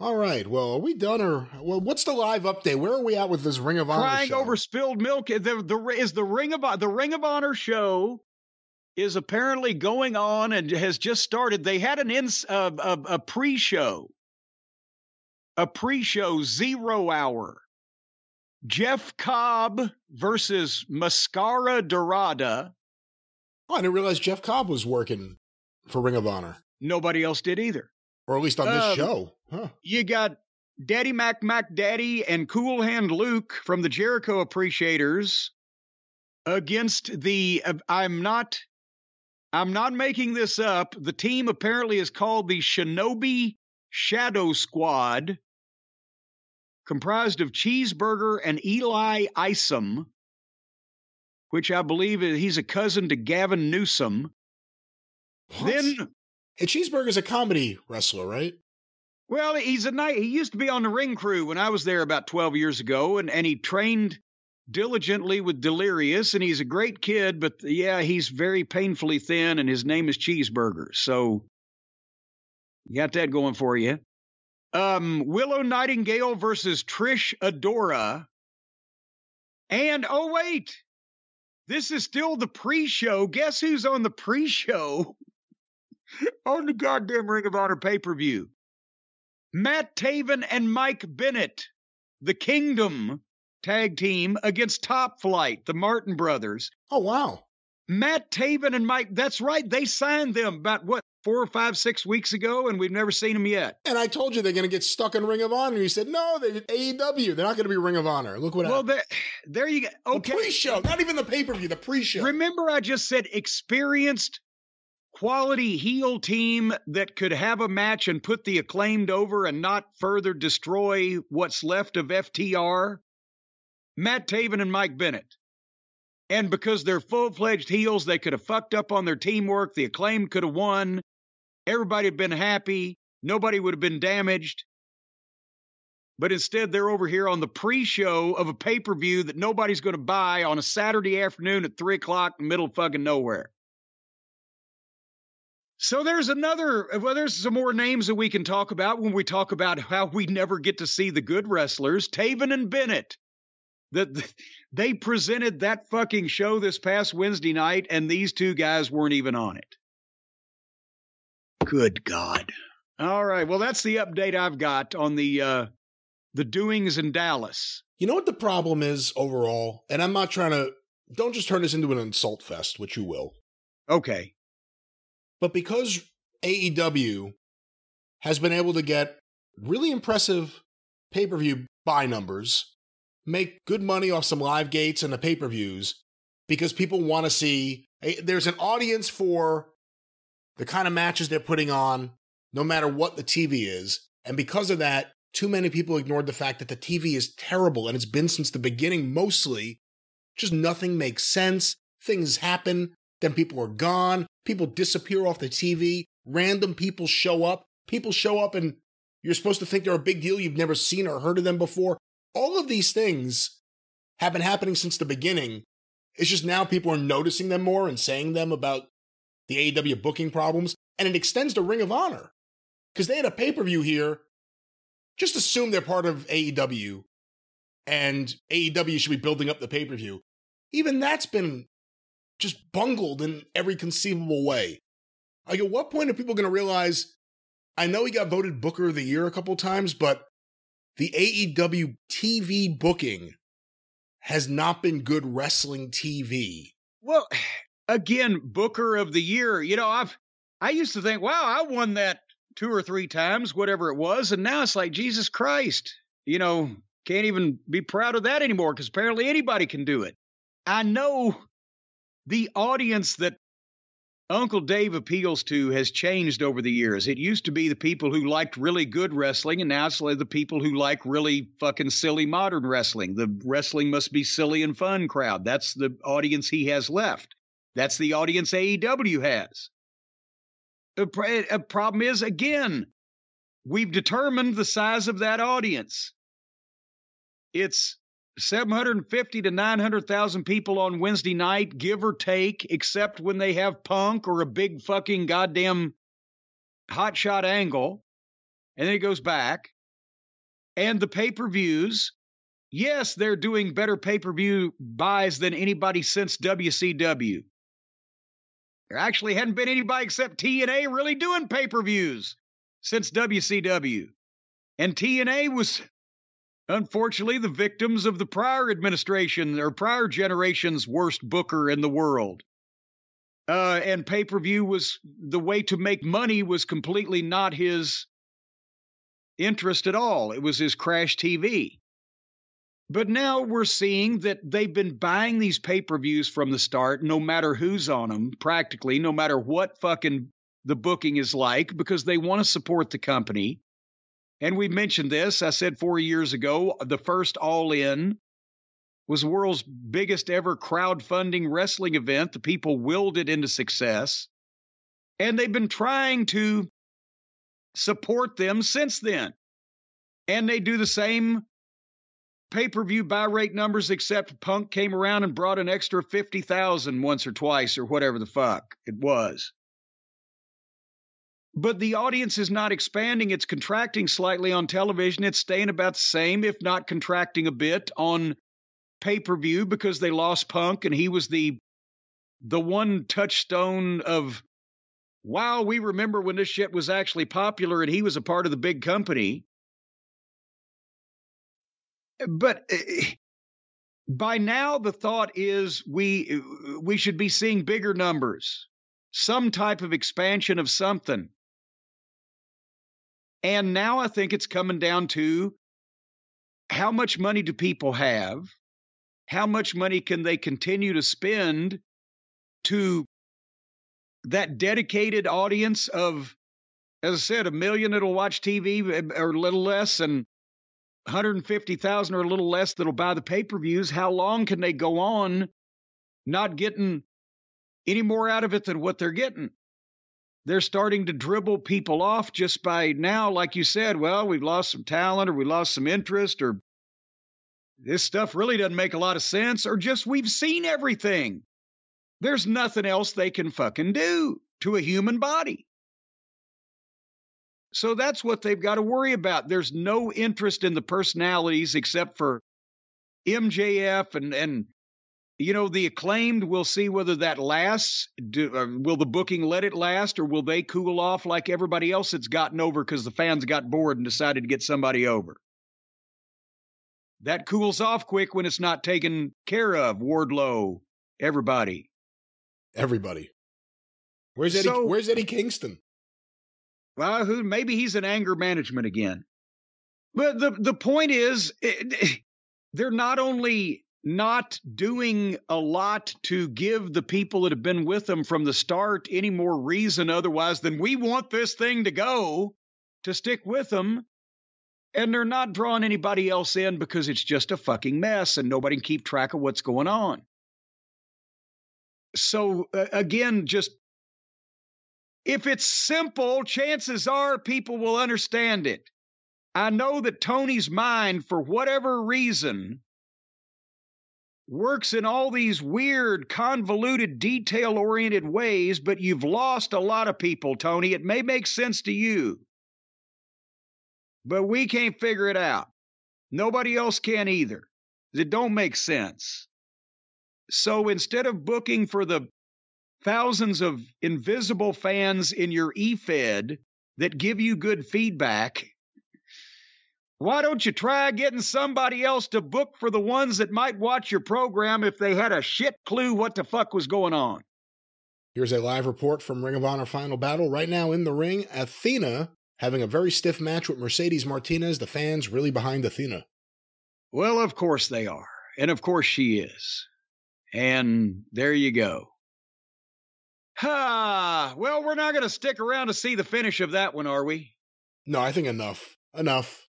All right. Well, are we done or well? What's the live update? Where are we at with this Ring of Honor? Crying show? Over spilled milk. The Ring of Honor show is apparently going on and has just started. They had a pre-show, zero hour. Jeff Cobb versus Mascara Dorada. Oh, I didn't realize Jeff Cobb was working for Ring of Honor. Nobody else did either. Or at least on this show. Huh. You got Daddy Mac Daddy and Cool Hand Luke from the Jericho Appreciators against the, I'm not making this up. The team apparently is called the Shinobi Shadow Squad, comprised of Cheeseburger and Eli Isom, which I believe he's a cousin to Gavin Newsom. What? Then... And Cheeseburger's a comedy wrestler, right? Well, he used to be on the ring crew when I was there about 12 years ago, and he trained diligently with Delirious, and he's a great kid, but yeah, he's very painfully thin, and his name is Cheeseburger, so you got that going for you. Willow Nightingale versus Trish Adora. And, oh wait, this is still the pre-show. Guess who's on the pre-show? On the goddamn Ring of Honor pay-per-view. Matt Taven and Mike Bennett, the Kingdom tag team, against Top Flight, the Martin brothers. Oh, wow. Matt Taven and Mike, that's right. They signed them about, 4 or 5, 6 weeks ago, and we've never seen them yet. And I told you they're going to get stuck in Ring of Honor. You said, no, they did AEW. They're not going to be Ring of Honor. Look what happened. Well, there you go. Okay. The pre-show, not even the pay-per-view, the pre-show. Remember I just said experienced quality heel team that could have a match and put the Acclaimed over and not further destroy what's left of FTR? Matt Taven and Mike Bennett. And because they're full-fledged heels, they could have fucked up on their teamwork. The Acclaimed could have won. Everybody had been happy. Nobody would have been damaged. But instead, they're over here on the pre-show of a pay-per-view that nobody's going to buy on a Saturday afternoon at 3 o'clock, middle fucking nowhere. So there's there's some more names that we can talk about when we talk about how we never get to see the good wrestlers. Taven and Bennett. They presented that fucking show this past Wednesday night, and these two guys weren't even on it. Good God. All right. Well, that's the update I've got on the doings in Dallas. You know what the problem is overall? And I'm not trying to, don't just turn this into an insult fest, which you will. Okay. But because AEW has been able to get really impressive pay-per-view buy numbers, make good money off some live gates and the pay-per-views, because people want to see, there's an audience for the kind of matches they're putting on, no matter what the TV is. And because of that, too many people ignored the fact that the TV is terrible, and it's been since the beginning mostly. Just nothing makes sense. Things happen. Then people are gone. People disappear off the TV. Random people show up. People show up and you're supposed to think they're a big deal. You've never seen or heard of them before. All of these things have been happening since the beginning. It's just now people are noticing them more and saying them about the AEW booking problems. And it extends to Ring of Honor. Because they had a pay-per-view here. Just assume they're part of AEW. And AEW should be building up the pay-per-view. Even that's been just bungled in every conceivable way. Like, at what point are people going to realize, I know he got voted Booker of the Year a couple times, but the AEW TV booking has not been good wrestling TV. Well, again, Booker of the Year, you know, I used to think, wow, I won that 2 or 3 times, whatever it was, and now it's like, Jesus Christ, you know, can't even be proud of that anymore, because apparently anybody can do it. I know... The audience that Uncle Dave appeals to has changed over the years. It used to be the people who liked really good wrestling, and now it's the people who like really fucking silly modern wrestling. The wrestling must be silly and fun crowd. That's the audience he has left. That's the audience AEW has. The problem is, again, we've determined the size of that audience. It's 750 to 900,000 people on Wednesday night, give or take, except when they have Punk or a big fucking goddamn hotshot angle. And then it goes back. And the pay-per-views, yes, they're doing better pay-per-view buys than anybody since WCW. There actually hadn't been anybody except TNA really doing pay-per-views since WCW. And TNA was, unfortunately, the victims of the prior administration or prior generation's worst booker in the world. And pay-per-view was the way to make money was completely not his interest at all. It was his crash TV. But now we're seeing that they've been buying these pay-per-views from the start, no matter who's on them, practically, no matter what fucking the booking is like, because they want to support the company. And we mentioned this, I said 4 years ago, the first All In was the world's biggest ever crowdfunding wrestling event. The people willed it into success. And they've been trying to support them since then. And they do the same pay-per-view buy rate numbers, except Punk came around and brought an extra 50,000 once or twice or whatever the fuck it was. But the audience is not expanding. It's contracting slightly on television. It's staying about the same, if not contracting a bit on pay-per-view, because they lost Punk, and he was the one touchstone of, wow, we remember when this shit was actually popular and he was a part of the big company. But by now, the thought is we should be seeing bigger numbers, some type of expansion of something. And now I think it's coming down to how much money do people have? How much money can they continue to spend to that dedicated audience of, as I said, 1 million that'll watch TV or a little less, and 150,000 or a little less that'll buy the pay-per-views. How long can they go on not getting any more out of it than what they're getting? They're starting to dribble people off just by now, like you said, well, we've lost some talent, or we lost some interest, or this stuff really doesn't make a lot of sense, or just we've seen everything. There's nothing else they can fucking do to a human body. So that's what they've got to worry about. There's no interest in the personalities except for MJF and you know, the Acclaimed. We'll see whether that lasts. Will the booking let it last, or will they cool off like everybody else that's gotten over because the fans got bored and decided to get somebody over? That cools off quick when it's not taken care of. Wardlow, everybody. Where's Eddie Kingston? Well, maybe he's in anger management again. But the point is, they're not only not doing a lot to give the people that have been with them from the start any more reason otherwise than we want this thing to go, to stick with them. And they're not drawing anybody else in because it's just a fucking mess and nobody can keep track of what's going on. So again, just, if it's simple, chances are people will understand it. I know that Tony's mind, for whatever reason, works in all these weird, convoluted, detail-oriented ways, but you've lost a lot of people, Tony. It may make sense to you, but we can't figure it out. Nobody else can either. It don't make sense. So instead of booking for the thousands of invisible fans in your e-fed that give you good feedback, why don't you try getting somebody else to book for the ones that might watch your program if they had a shit clue what the fuck was going on? Here's a live report from Ring of Honor Final Battle. Right now in the ring, Athena having a very stiff match with Mercedes Martinez. The fans really behind Athena. Well, of course they are. And of course she is. And there you go. Ha! Well, we're not going to stick around to see the finish of that one, are we? No, I think enough.